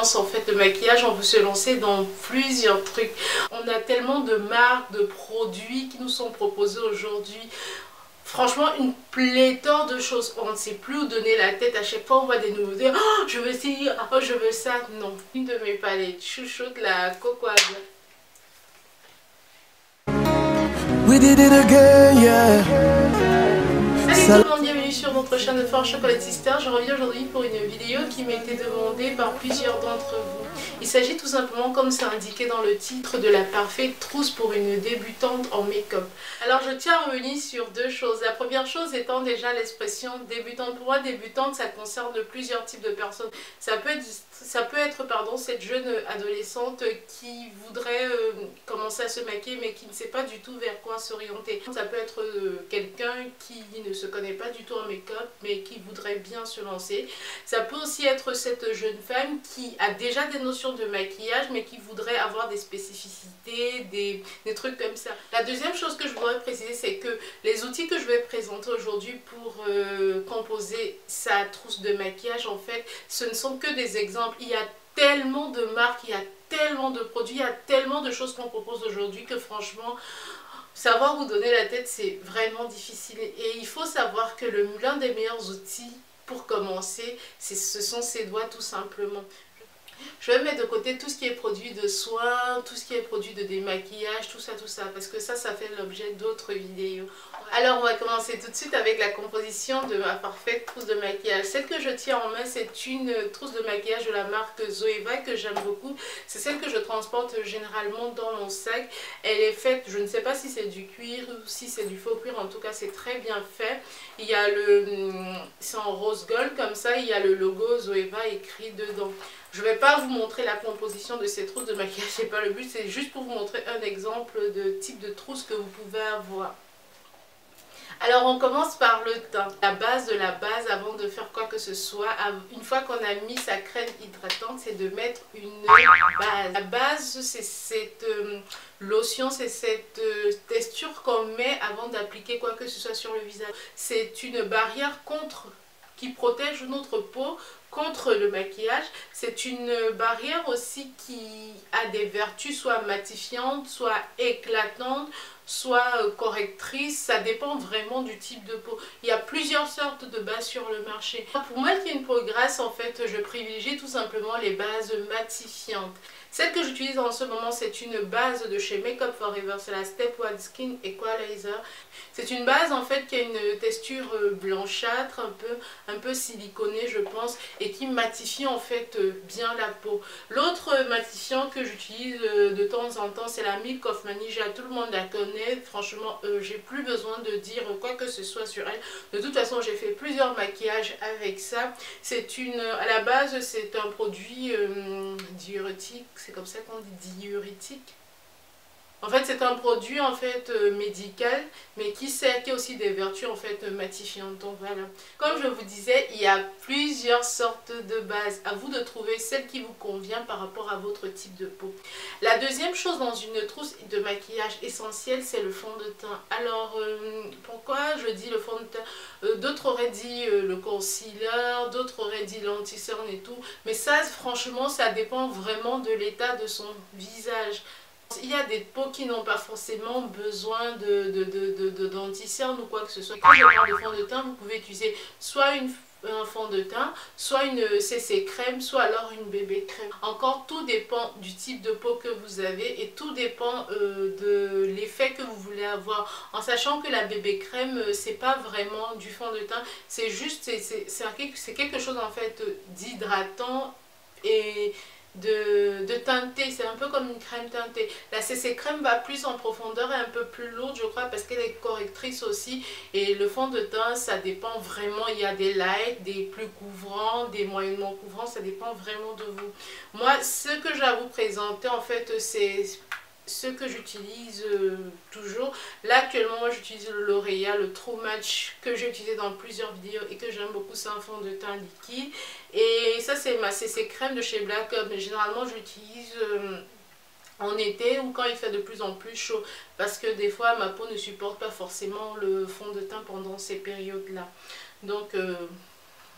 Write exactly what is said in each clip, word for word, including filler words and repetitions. lance en fait le maquillage, on veut se lancer dans plusieurs trucs. On a tellement de marques, de produits qui nous sont proposés aujourd'hui. Franchement, une pléthore de choses. On ne sait plus où donner la tête. À chaque fois, on voit des nouveautés. Oh, je veux ci, oh, je veux ça. Non. Une de mes palettes chouchoute, la Coco à Blonde. Bienvenue sur notre chaîne de Fort Chocolate Sister. Je reviens aujourd'hui pour une vidéo qui m'a été demandée par plusieurs d'entre vous. Il s'agit tout simplement, comme c'est indiqué dans le titre, de la parfaite trousse pour une débutante en make-up. Alors je tiens à revenir sur deux choses. La première chose étant déjà l'expression débutante. Pour moi, débutante, ça concerne plusieurs types de personnes. Ça peut être, ça peut être pardon, cette jeune adolescente qui voudrait euh, commencer à se maquiller mais qui ne sait pas du tout vers quoi s'orienter. Ça peut être euh, quelqu'un qui ne se connaît pas pas du tout en make-up mais qui voudrait bien se lancer. Ça peut aussi être cette jeune femme qui a déjà des notions de maquillage mais qui voudrait avoir des spécificités, des, des trucs comme ça. La deuxième chose que je voudrais préciser, c'est que les outils que je vais présenter aujourd'hui pour euh, composer sa trousse de maquillage, en fait, ce ne sont que des exemples. Il y a tellement de marques, il y a tellement de produits, il y a tellement de choses qu'on propose aujourd'hui que franchement, savoir où donner la tête, c'est vraiment difficile. Et il faut savoir que l'un des meilleurs outils pour commencer, ce sont ses doigts tout simplement. Je vais mettre de côté tout ce qui est produit de soins, tout ce qui est produit de démaquillage, tout ça, tout ça, parce que ça, ça fait l'objet d'autres vidéos. Alors, on va commencer tout de suite avec la composition de ma parfaite trousse de maquillage. Celle que je tiens en main, c'est une trousse de maquillage de la marque Zoeva que j'aime beaucoup. C'est celle que je transporte généralement dans mon sac. Elle est faite, je ne sais pas si c'est du cuir ou si c'est du faux cuir, en tout cas, c'est très bien fait. Il y a le... c'est en rose gold comme ça, il y a le logo Zoeva écrit dedans. Je ne vais pas vous montrer la composition de ces trousses de maquillage, c'est pas le but, c'est juste pour vous montrer un exemple de type de trousse que vous pouvez avoir. Alors on commence par le teint, la base de la base avant de faire quoi que ce soit. Une fois qu'on a mis sa crème hydratante, c'est de mettre une base. La base, c'est cette euh, lotion, c'est cette euh, texture qu'on met avant d'appliquer quoi que ce soit sur le visage. C'est une barrière contre, qui protège notre peau contre le maquillage. C'est une barrière aussi qui a des vertus soit matifiantes, soit éclatantes, soit correctrice. Ça dépend vraiment du type de peau. Il y a plusieurs sortes de bases sur le marché. Pour moi qui ai une peau grasse, en fait, je privilégie tout simplement les bases matifiantes. Celle que j'utilise en ce moment, c'est une base de chez Make Up For Ever, c'est la Step One Skin Equalizer. C'est une base en fait qui a une texture blanchâtre, un peu, un peu siliconée je pense, et qui matifie en fait bien la peau. L'autre matifiant que j'utilise de temps en temps, c'est la Milk of Manija. Tout le monde la connaît, franchement euh, j'ai plus besoin de dire quoi que ce soit sur elle. De toute façon j'ai fait plusieurs maquillages avec ça. C'est une, à la base c'est un produit euh, diurétique. C'est comme ça qu'on dit, diurétique. En fait, c'est un produit en fait euh, médical, mais qui sert, qui a aussi des vertus en fait matifiantes. Donc voilà. Comme je vous disais, il y a plusieurs sortes de bases. À vous de trouver celle qui vous convient par rapport à votre type de peau. La deuxième chose dans une trousse de maquillage essentielle, c'est le fond de teint. Alors, euh, pourquoi je dis le fond de teint? euh, D'autres auraient dit euh, le concealer, d'autres auraient dit l'anti-cerne et tout. Mais ça, franchement, ça dépend vraiment de l'état de son visage. Il y a des peaux qui n'ont pas forcément besoin de, de, de, de, de d'anti-cerne ou quoi que ce soit. Quand vous avez des fonds de teint, vous pouvez utiliser soit une, un fond de teint, soit une C C crème, soit alors une bébé crème. Encore, tout dépend du type de peau que vous avez et tout dépend euh, de l'effet que vous voulez avoir. En sachant que la bébé crème, c'est pas vraiment du fond de teint, c'est juste, c'est quelque chose en fait d'hydratant et... De, de teinter, c'est un peu comme une crème teintée. La C C crème va plus en profondeur et un peu plus lourde je crois parce qu'elle est correctrice aussi. Et le fond de teint, ça dépend vraiment, il y a des light, des plus couvrants, des moyennement couvrants, ça dépend vraiment de vous. Moi ce que je vais vous présenter en fait, c'est ce que j'utilise euh, toujours. Là actuellement moi j'utilise le L'Oréal, le True Match que j'ai utilisé dans plusieurs vidéos et que j'aime beaucoup. C'est un fond de teint liquide. Et ça c'est ma C C crème de chez Black Up. Mais généralement j'utilise euh, en été ou quand il fait de plus en plus chaud. Parce que des fois ma peau ne supporte pas forcément le fond de teint pendant ces périodes là. Donc euh,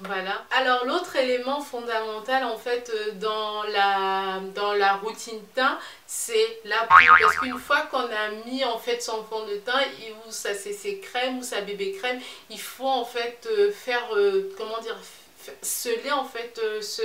Voilà. Alors l'autre élément fondamental en fait dans la, dans la routine teint, c'est la peau. Parce qu'une fois qu'on a mis en fait son fond de teint, ou ça c'est ses crèmes ou sa bébé crème, il faut en fait faire, euh, comment dire, sceller en fait euh, ce,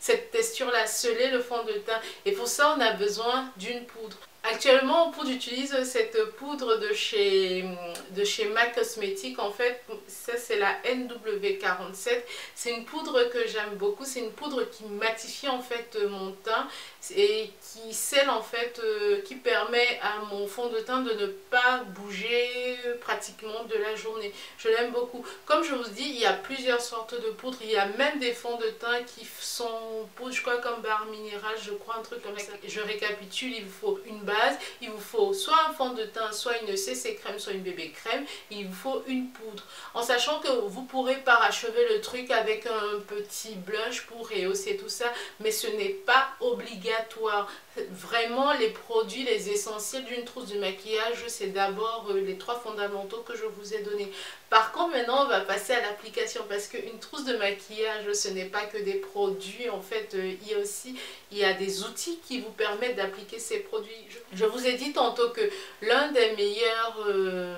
cette texture là, sceller le fond de teint. Et pour ça on a besoin d'une poudre. Actuellement, Poudre utilise cette poudre de chez, de chez MAC Cosmetics. En fait, ça c'est la N W quarante-sept. C'est une poudre que j'aime beaucoup. C'est une poudre qui matifie en fait mon teint et qui scelle en fait, euh, qui permet à mon fond de teint de ne pas bouger pratiquement de la journée. Je l'aime beaucoup. Comme je vous dis, il y a plusieurs sortes de poudres. Il y a même des fonds de teint qui sont je crois comme barre minérale, je crois un truc comme ça. Je récapitule, il faut une barre. Il vous faut soit un fond de teint, soit une C C crème, soit une bébé crème. Il vous faut une poudre. En sachant que vous pourrez parachever le truc avec un petit blush pour rehausser tout ça. Mais ce n'est pas obligatoire. Vraiment, les produits, les essentiels d'une trousse de maquillage, c'est d'abord les trois fondamentaux que je vous ai donnés. Par contre, maintenant, on va passer à l'application. Parce qu'une trousse de maquillage, ce n'est pas que des produits. En fait, il y a aussi il y a des outils qui vous permettent d'appliquer ces produits. Je vous ai dit tantôt que l'un des meilleurs euh,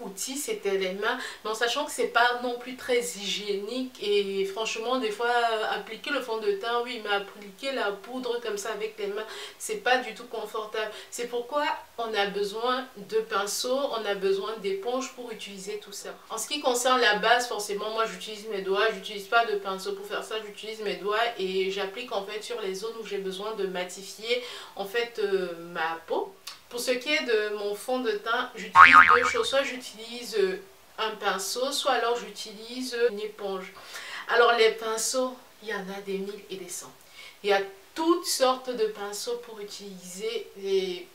outils c'était les mains, mais en sachant que c'est pas non plus très hygiénique et franchement des fois appliquer le fond de teint oui, mais appliquer la poudre comme ça avec les mains c'est pas du tout confortable. C'est pourquoi on a besoin de pinceaux, on a besoin d'éponges pour utiliser tout ça. En ce qui concerne la base, forcément moi j'utilise mes doigts, j'utilise pas de pinceau pour faire ça, j'utilise mes doigts et j'applique en fait sur les zones où j'ai besoin de matifier en fait euh, ma peau. Pour ce qui est de mon fond de teint, j'utilise deux choses, soit j'utilise un pinceau, soit alors j'utilise une éponge. Alors les pinceaux, il y en a des mille et des cents. Il y a toutes sortes de pinceaux pour utiliser les...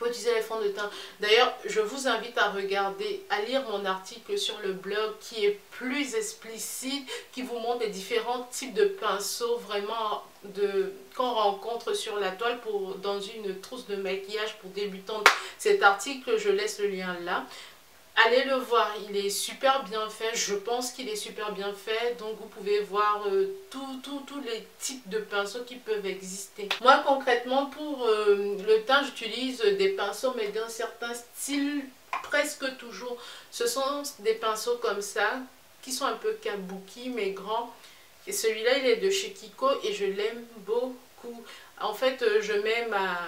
Faut utiliser les fonds de teint. D'ailleurs, je vous invite à regarder, à lire mon article sur le blog qui est plus explicite, qui vous montre les différents types de pinceaux vraiment de qu'on rencontre sur la toile pour dans une trousse de maquillage pour débutantes. Cet article, je laisse le lien là. Allez le voir, il est super bien fait, je pense qu'il est super bien fait, donc vous pouvez voir euh, tous les types de pinceaux qui peuvent exister. Moi concrètement pour euh, le teint j'utilise des pinceaux mais d'un certain style presque toujours. Ce sont des pinceaux comme ça, qui sont un peu kabuki mais grands. Et celui-là il est de chez Kiko et je l'aime beaucoup. En fait euh, je mets ma...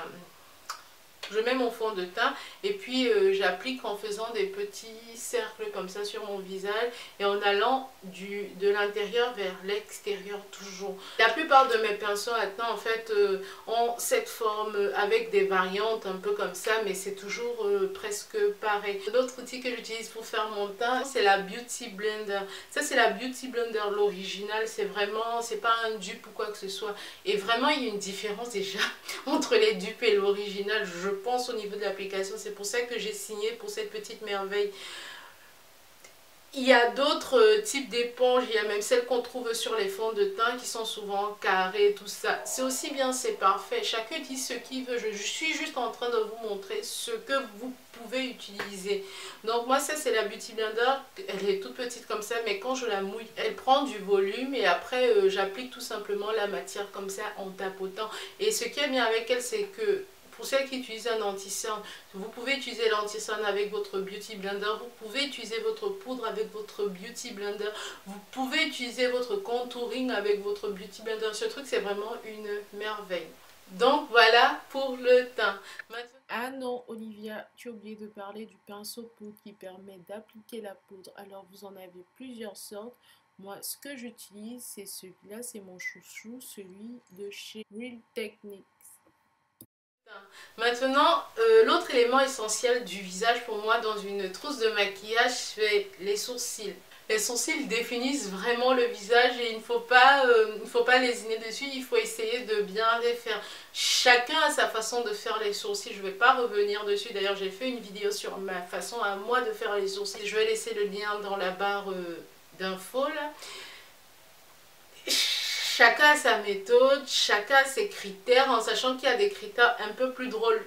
Je mets mon fond de teint et puis euh, j'applique en faisant des petits cercles comme ça sur mon visage et en allant du, de l'intérieur vers l'extérieur toujours. La plupart de mes pinceaux maintenant en fait euh, ont cette forme avec des variantes un peu comme ça mais c'est toujours euh, presque pareil. L'autre outil que j'utilise pour faire mon teint c'est la Beauty Blender. Ça c'est la Beauty Blender, l'original, c'est vraiment, c'est pas un dupe ou quoi que ce soit. Et vraiment il y a une différence déjà entre les dupes et l'original, je pense au niveau de l'application, c'est pour ça que j'ai signé pour cette petite merveille. Il y a d'autres types d'éponges, il y a même celles qu'on trouve sur les fonds de teint qui sont souvent carrées, tout ça. C'est aussi bien, c'est parfait, chacun dit ce qu'il veut, je suis juste en train de vous montrer ce que vous pouvez utiliser. Donc moi ça c'est la Beauty Blender, elle est toute petite comme ça, mais quand je la mouille, elle prend du volume et après euh, j'applique tout simplement la matière comme ça en tapotant. Et ce qui est bien avec elle c'est que pour celles qui utilisent un anti-cerne, vous pouvez utiliser l'anti-cerne avec votre Beauty Blender, vous pouvez utiliser votre poudre avec votre Beauty Blender, vous pouvez utiliser votre contouring avec votre Beauty Blender. Ce truc, c'est vraiment une merveille. Donc voilà pour le teint. Maintenant... Ah non, Olivia, tu as oublié de parler du pinceau poudre qui permet d'appliquer la poudre. Alors vous en avez plusieurs sortes. Moi, ce que j'utilise, c'est celui-là, c'est mon chouchou, celui de chez Real Technique. Maintenant, euh, l'autre élément essentiel du visage pour moi dans une trousse de maquillage, c'est les sourcils. Les sourcils définissent vraiment le visage et il ne faut pas, euh, il faut pas lésiner dessus, il faut essayer de bien les faire. Chacun a sa façon de faire les sourcils, je ne vais pas revenir dessus. D'ailleurs, j'ai fait une vidéo sur ma façon à moi de faire les sourcils. Je vais laisser le lien dans la barre euh, d'infos là. Chacun a sa méthode, chacun a ses critères, en sachant qu'il y a des critères un peu plus drôles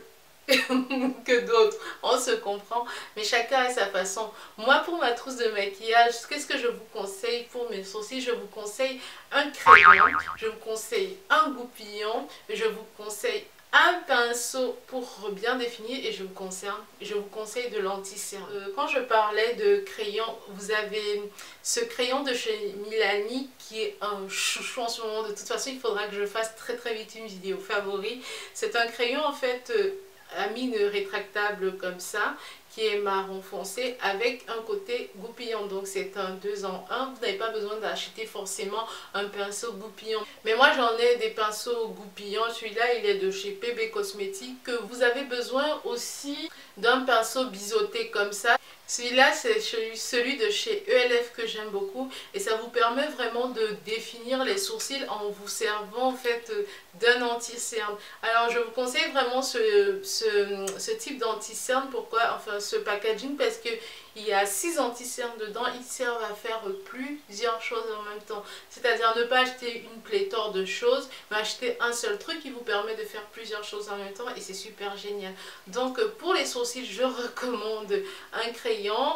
que, que d'autres, on se comprend, mais chacun a sa façon. Moi, pour ma trousse de maquillage, qu'est-ce que je vous conseille pour mes sourcils? Je vous conseille un crayon, je vous conseille un goupillon, je vous conseille un pinceau pour bien définir et je vous conseille, je vous conseille de l'anti-cerne. Euh, quand je parlais de crayon, vous avez ce crayon de chez Milani qui est un chouchou en ce moment. De toute façon, il faudra que je fasse très très vite une vidéo favori. C'est un crayon en fait euh, à mine rétractable comme ça, qui est marron foncé avec un côté goupillon. Donc c'est un deux en un. Vous n'avez pas besoin d'acheter forcément un pinceau goupillon. Mais moi j'en ai des pinceaux goupillons. Celui-là il est de chez P B Cosmetics. Vous avez besoin aussi d'un pinceau biseauté comme ça. Celui-là c'est celui de chez E L F que j'aime beaucoup. Et ça vous permet vraiment de définir les sourcils en vous servant en fait d'un anti-cerne. Alors je vous conseille vraiment ce, ce, ce type d'anti-cerne. Pourquoi? Enfin, ce packaging, parce que il y a six anti-cernes dedans, ils servent à faire plusieurs choses en même temps. C'est-à-dire ne pas acheter une pléthore de choses, mais acheter un seul truc qui vous permet de faire plusieurs choses en même temps et c'est super génial. Donc pour les sourcils, je recommande un crayon,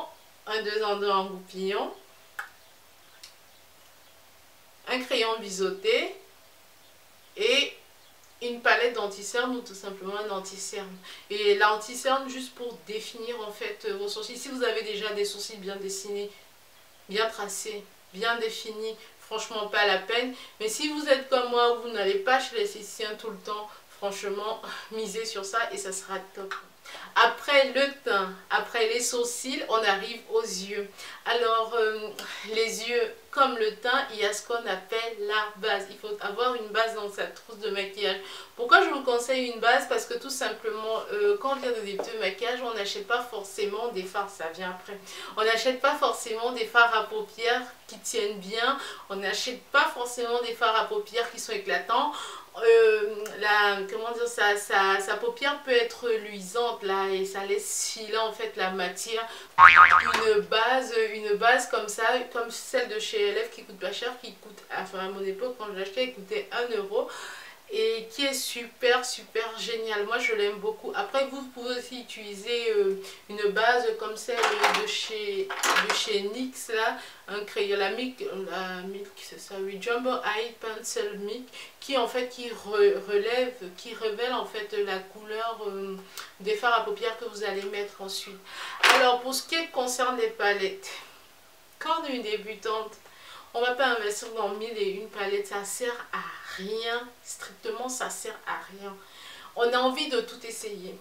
un deux en deux en goupillon, un crayon biseauté et une palette d'anti-cerne ou tout simplement un anti-cerne. Et l'anti-cerne juste pour définir en fait vos sourcils. Si vous avez déjà des sourcils bien dessinés, bien tracés, bien définis, franchement pas la peine. Mais si vous êtes comme moi, vous n'allez pas chez l'esthéticien tout le temps, franchement misez sur ça et ça sera top. Après le teint, après les sourcils, on arrive aux yeux. Alors euh, les yeux comme le teint, il y a ce qu'on appelle la base. Il faut avoir une base dans sa trousse de maquillage. Pourquoi je vous conseille une base? Parce que tout simplement euh, quand on vient de débuter le maquillage, on n'achète pas forcément des fards, ça vient après. On n'achète pas forcément des fards à paupières qui tiennent bien. On n'achète pas forcément des fards à paupières qui sont éclatants. Euh, la, comment dire, sa, sa, sa paupière peut être luisante là et ça laisse filer en fait la matière. Une base, une base comme ça, comme celle de chez L F qui coûte pas cher, qui coûte, enfin à mon époque quand je l'achetais, elle coûtait un euro et qui est super super génial. Moi je l'aime beaucoup. Après vous pouvez aussi utiliser euh, une base comme celle de chez, de chez N Y X là, un crayon, la Milk, la Milk c'est ça, oui, Jumbo Eye Pencil Milk, qui en fait qui re, relève, qui révèle en fait la couleur euh, des fards à paupières que vous allez mettre ensuite. Alors pour ce qui concerne les palettes, quand on est une débutante, on va pas investir dans mille et une palettes, ça sert à rien, strictement ça sert à rien. On a envie de tout essayer.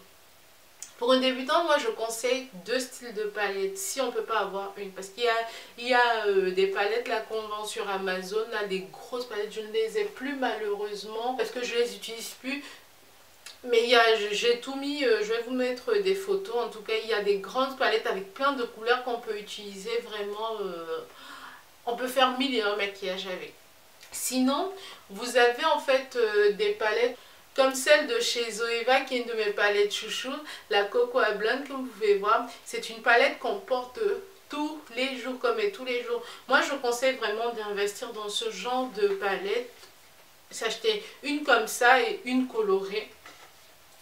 Pour une débutante, moi je conseille deux styles de palettes, si on ne peut pas avoir une. Parce qu'il y a, il y a euh, des palettes là qu'on vend sur Amazon, là, des grosses palettes, je ne les ai plus malheureusement parce que je ne les utilise plus. Mais il y a, j'ai tout mis, euh, je vais vous mettre des photos, en tout cas il y a des grandes palettes avec plein de couleurs qu'on peut utiliser vraiment, euh, on peut faire mille et un maquillage avec. Sinon, vous avez en fait euh, des palettes comme celle de chez Zoeva qui est une de mes palettes chouchou, la Coco à Blonde que vous pouvez voir. C'est une palette qu'on porte tous les jours, comme et tous les jours. Moi je conseille vraiment d'investir dans ce genre de palette, s'acheter une comme ça et une colorée,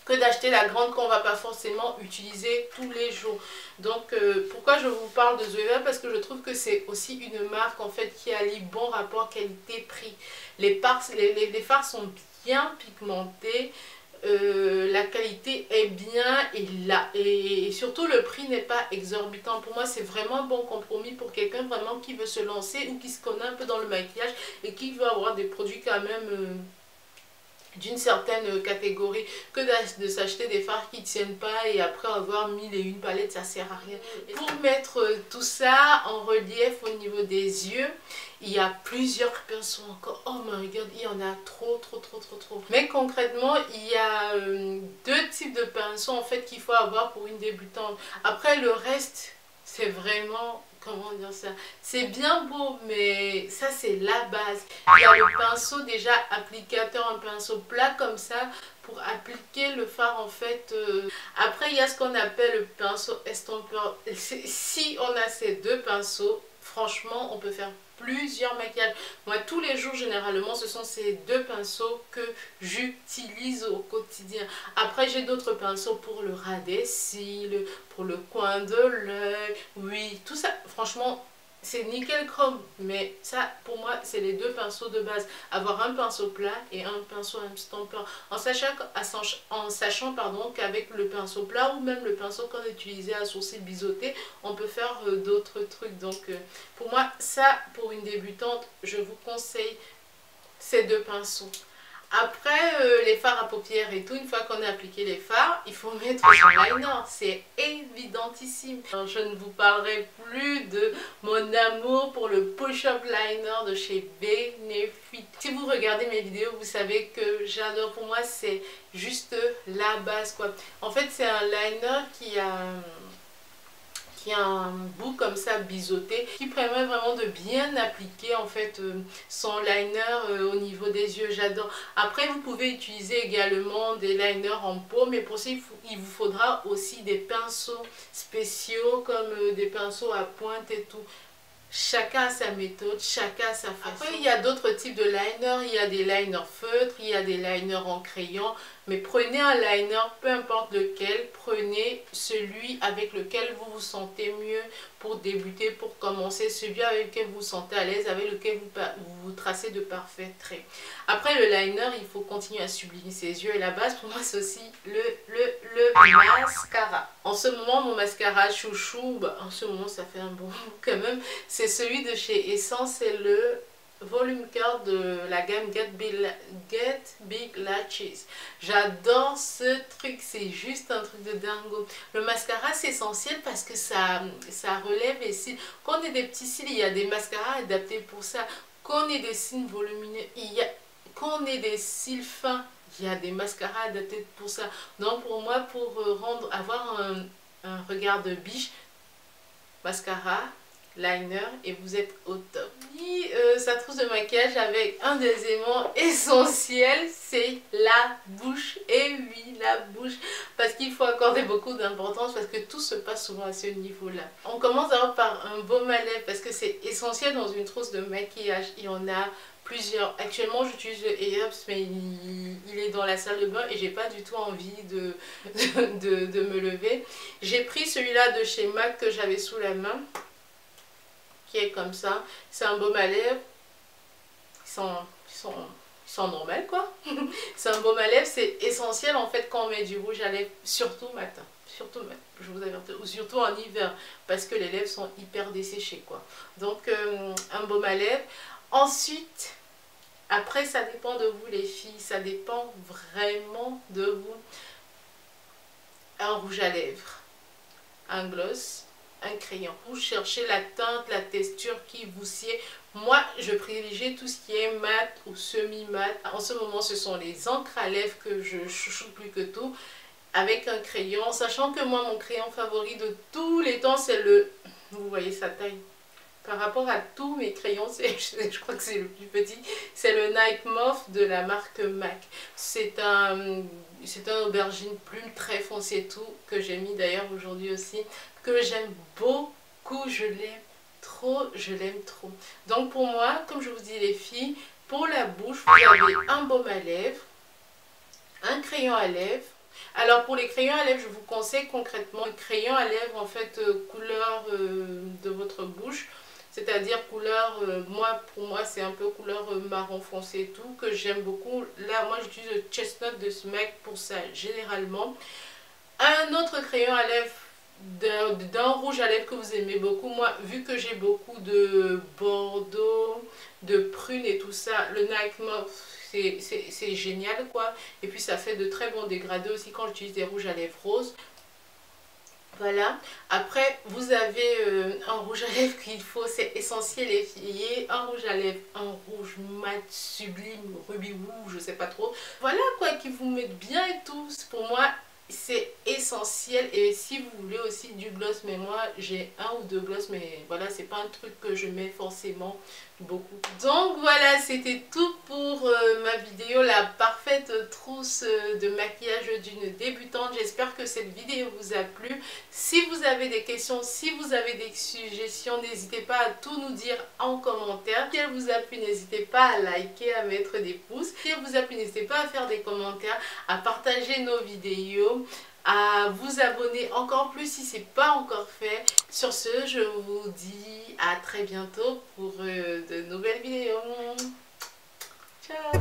que d'acheter la grande qu'on va pas forcément utiliser tous les jours. Donc euh, pourquoi je vous parle de Zoeva? Parce que je trouve que c'est aussi une marque en fait qui allie bon rapport qualité-prix. Les, les, les, les fards sont bien pigmentés, euh, la qualité est bien et, là, et, et surtout le prix n'est pas exorbitant. Pour moi c'est vraiment un bon compromis pour quelqu'un vraiment qui veut se lancer ou qui se connaît un peu dans le maquillage et qui veut avoir des produits quand même... Euh, d'une certaine catégorie, que de s'acheter des fards qui tiennent pas et après avoir mille et une palettes, ça sert à rien. Pour mettre tout ça en relief au niveau des yeux, il y a plusieurs pinceaux encore. Oh my god, il y en a trop trop trop trop trop. Mais concrètement, il y a euh, deux types de pinceaux en fait qu'il faut avoir pour une débutante. Après le reste, c'est vraiment... Comment dire ça? C'est bien beau, mais ça c'est la base. Il y a le pinceau déjà applicateur, un pinceau plat comme ça pour appliquer le fard en fait. Euh... Après il y a ce qu'on appelle le pinceau estompeur. Si on a ces deux pinceaux, franchement on peut faire plusieurs maquillages. Moi, tous les jours, généralement, ce sont ces deux pinceaux que j'utilise au quotidien. Après, j'ai d'autres pinceaux pour le ras des cils, pour le coin de l'œil. Oui, tout ça, franchement, c'est nickel chrome. Mais ça, pour moi, c'est les deux pinceaux de base. Avoir un pinceau plat et un pinceau à instant plan. En sachant, en sachant pardon, qu'avec le pinceau plat ou même le pinceau qu'on utilisait à sourcil biseauté, on peut faire euh, d'autres trucs. Donc, euh, pour moi, ça, pour une débutante, je vous conseille ces deux pinceaux. Après, euh, les fards à paupières et tout, une fois qu'on a appliqué les fards, il faut mettre son liner. C'est évidentissime. Alors, je ne vous parlerai plus de mon amour pour le push-up liner de chez Benefit. Si vous regardez mes vidéos, vous savez que j'adore. Pour moi, c'est juste la base, quoi. En fait, c'est un liner qui a... qui a un bout comme ça biseauté qui permet vraiment de bien appliquer en fait euh, son liner euh, au niveau des yeux. J'adore. Après, vous pouvez utiliser également des liners en peau, mais pour ça il, faut, il vous faudra aussi des pinceaux spéciaux comme euh, des pinceaux à pointe et tout. Chacun a sa méthode, chacun a sa façon. Après, il y a d'autres types de liners. Il y a des liners feutres, il y a des liners en crayon. Mais prenez un liner, peu importe lequel, prenez celui avec lequel vous vous sentez mieux pour débuter, pour commencer. Celui avec lequel vous vous sentez à l'aise, avec lequel vous, vous, vous tracez de parfaits traits. Après le liner, il faut continuer à sublimer ses yeux. Et la base, pour moi, c'est aussi le, le, le mascara. En ce moment, mon mascara chouchou, bah, en ce moment, ça fait un bon bout quand même. C'est celui de chez Essence, c'est le... Volume Cœur de la gamme Get Big, Get Big Lashes. J'adore ce truc, c'est juste un truc de dingo. Le mascara, c'est essentiel parce que ça, ça relève les cils. Quand on est des petits cils, il y a des mascaras adaptés pour ça. Quand on est des cils volumineux, il y a... Quand on est des cils fins, il y a des mascaras adaptés pour ça. Donc pour moi, pour rendre, avoir un, un regard de biche, mascara... liner et vous êtes au top. Puis euh, sa trousse de maquillage avec un des éléments essentiels, c'est la bouche. Et oui, la bouche, parce qu'il faut accorder beaucoup d'importance parce que tout se passe souvent à ce niveau là. On commence d'abord par un baume à lèvres parce que c'est essentiel dans une trousse de maquillage. Il y en a plusieurs. Actuellement, j'utilise le E O S, mais il, il est dans la salle de bain et j'ai pas du tout envie de, de, de, de me lever. J'ai pris celui-là de chez M A C que j'avais sous la main, qui est comme ça. C'est un baume à lèvres. Ils sont, ils sont, ils sont normaux, quoi. C'est un baume à lèvres. C'est essentiel, en fait, quand on met du rouge à lèvres. Surtout matin. Surtout matin. Je vous avertis. Surtout en hiver. Parce que les lèvres sont hyper desséchées, quoi. Donc, euh, un baume à lèvres. Ensuite... Après, ça dépend de vous, les filles. Ça dépend vraiment de vous. Un rouge à lèvres. Un gloss. Un crayon. Vous cherchez la teinte, la texture qui vous sied. Moi, je privilégie tout ce qui est mat ou semi-mat. En ce moment, ce sont les encres à lèvres que je chouchoute plus que tout. Avec un crayon. Sachant que moi, mon crayon favori de tous les temps, c'est le... Vous voyez sa taille. Par rapport à tous mes crayons, je crois que c'est le plus petit. C'est le Night Morph de la marque M A C. C'est un... C'est un aubergine plume très foncé tout, que j'ai mis d'ailleurs aujourd'hui aussi, que j'aime beaucoup, je l'aime trop, je l'aime trop. Donc pour moi, comme je vous dis les filles, pour la bouche, vous avez un baume à lèvres, un crayon à lèvres. Alors pour les crayons à lèvres, je vous conseille concrètement le crayon à lèvres en fait euh, couleur euh, de votre bouche. C'est-à-dire couleur, euh, moi pour moi c'est un peu couleur euh, marron foncé et tout, que j'aime beaucoup. Là moi j'utilise le Chestnut de ce mec pour ça généralement. Un autre crayon à lèvres d'un rouge à lèvres que vous aimez beaucoup. Moi vu que j'ai beaucoup de bordeaux, de prunes et tout ça, le Nake Mop c'est génial quoi. Et puis ça fait de très bons dégradés aussi quand j'utilise des rouges à lèvres roses. Voilà, après vous avez euh, un rouge à lèvres qu'il faut, c'est essentiel les filles, un rouge à lèvres, un rouge mat, sublime, rubis rouge, je sais pas trop. Voilà quoi, qui vous mettent bien et tout, pour moi c'est essentiel. Et si vous voulez aussi du gloss, mais moi j'ai un ou deux gloss, mais voilà c'est pas un truc que je mets forcément beaucoup. Donc voilà, c'était tout pour euh, ma vidéo, la parfaite trousse trousse de maquillage d'une débutante. J'espère que cette vidéo vous a plu. Si vous avez des questions, si vous avez des suggestions, n'hésitez pas à tout nous dire en commentaire. Si elle vous a plu, n'hésitez pas à liker, à mettre des pouces. Si elle vous a plu, n'hésitez pas à faire des commentaires, à partager nos vidéos, à vous abonner encore plus si ce n'est pas encore fait. Sur ce, je vous dis à très bientôt pour euh, de nouvelles vidéos. Ciao.